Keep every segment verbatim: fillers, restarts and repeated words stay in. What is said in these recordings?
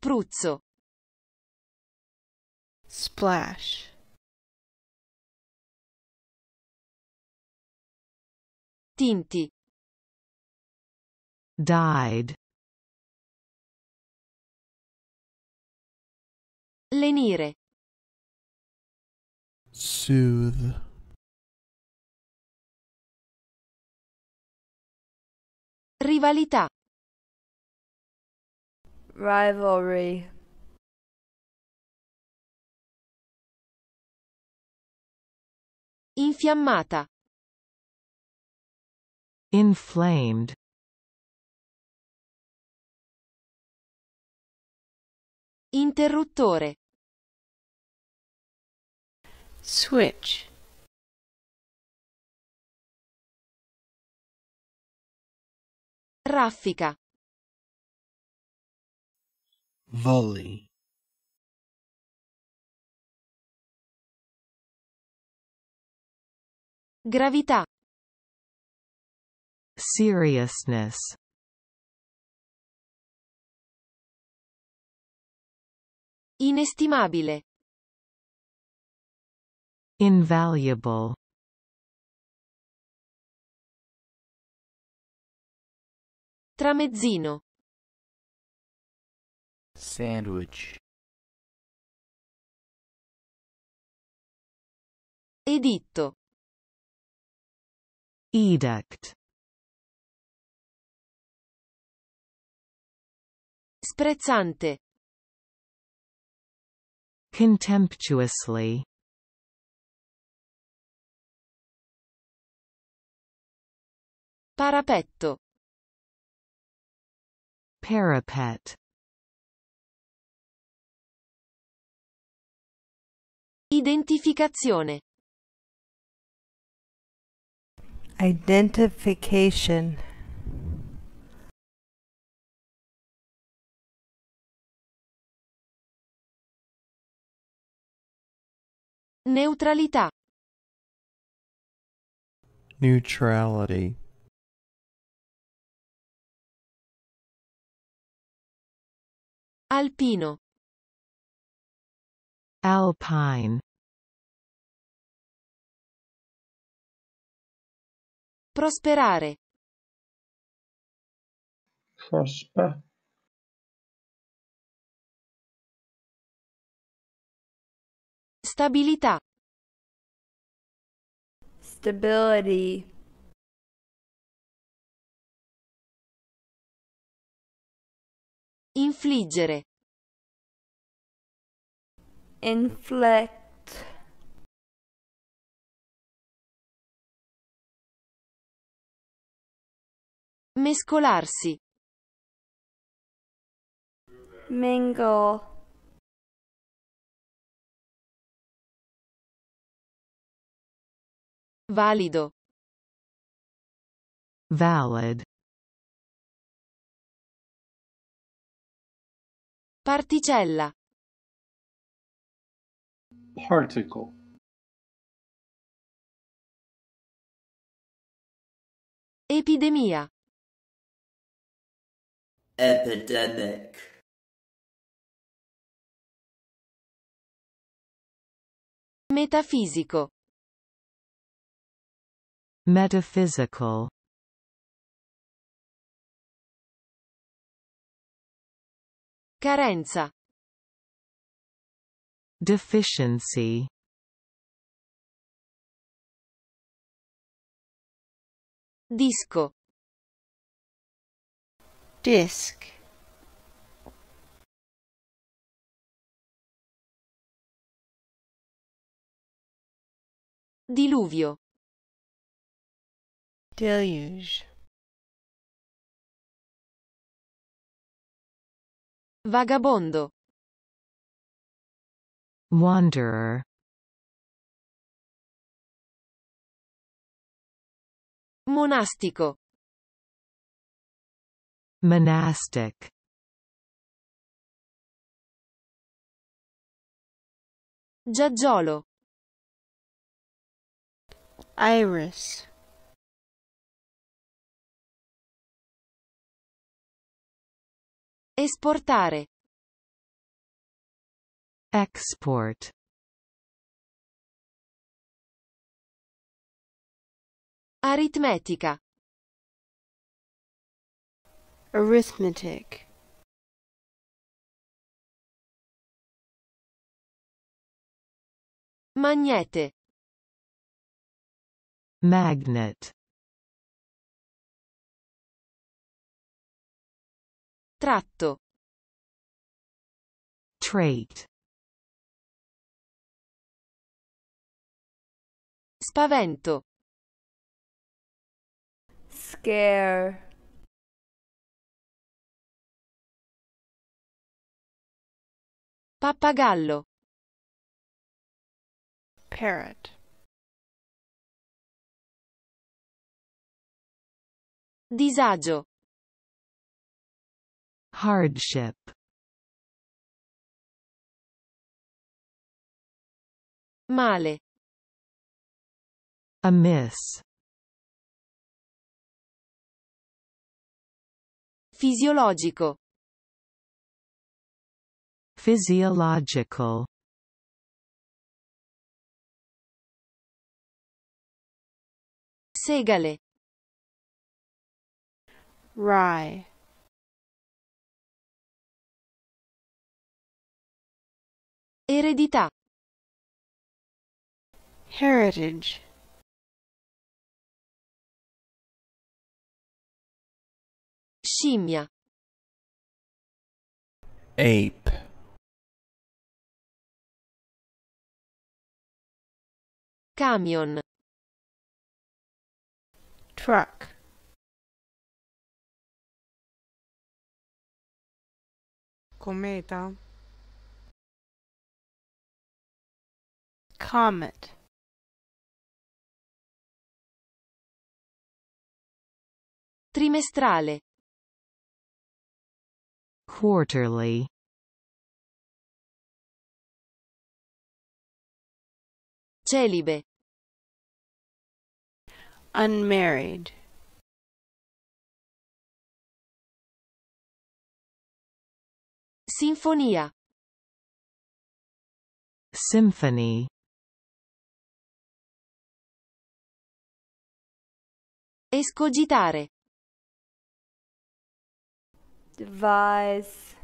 spruzzo, splash, tinti, dyed, lenire, soothe, rivalità, rivalry, infiammata, inflamed, interruttore, switch, raffica, volley, gravità, seriousness, inestimabile, invaluable, tramezzino, sandwich, editto, edict, sprezzante, contemptuously, parapetto, parapet, identificazione, identification, neutralità, neutrality, alpino, alpine, prosperare, prosper, stabilità, stability, infliggere, inflict, mescolarsi, mingle, valido, valid, particella, particle, epidemia, epidemic, metafisico, metaphysical, carenza, deficiency, disco, disc, diluvio, deluge, vagabondo, wanderer, monastico, monastic, giaggiolo, iris, esportare, Export. Aritmetica. Arithmetic. Magnete. Magnet. Tratto. Trait. Spavento. Scare. Pappagallo. Parrot. Disagio. Hardship. Male. Amiss. Fisiologico. Physiological. Segale. Rye. Eredità. Heritage. Scimmia. Ape. Camion. Truck. Cometa. Comet. Trimestrale. Quarterly. Celibe. Unmarried. Sinfonia. Symphony. Escogitare. Device.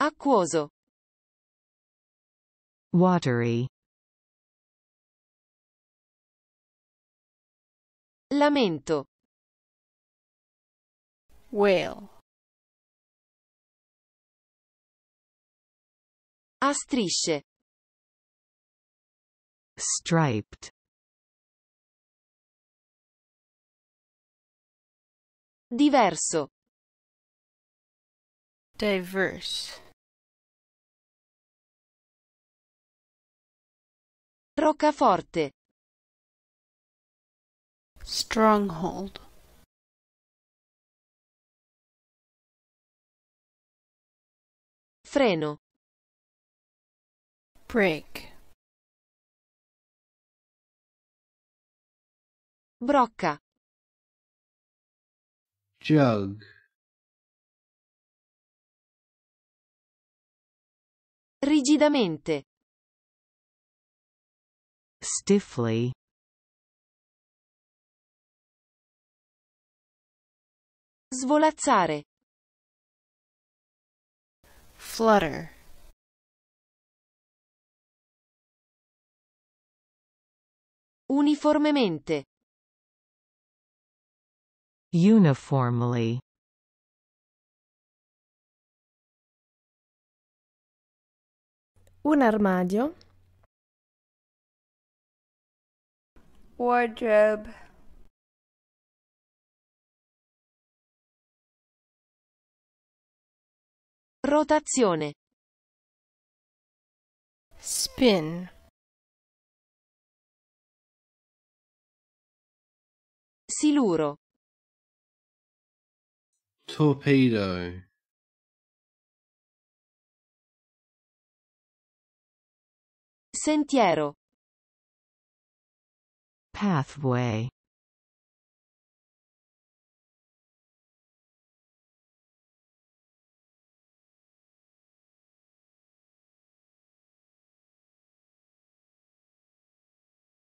Acquoso. Watery. Lamento. Whale. A strisce. Striped. Diverso. Diverse. Roccaforte. Stronghold. Freno. Break. Brocca. Jug. Rigidamente. Stiffly. Svolazzare. Flutter. Uniformemente. Uniformly. Un armadio. Wardrobe. Rotazione. Spin. Siluro. Torpedo. Sentiero. Pathway.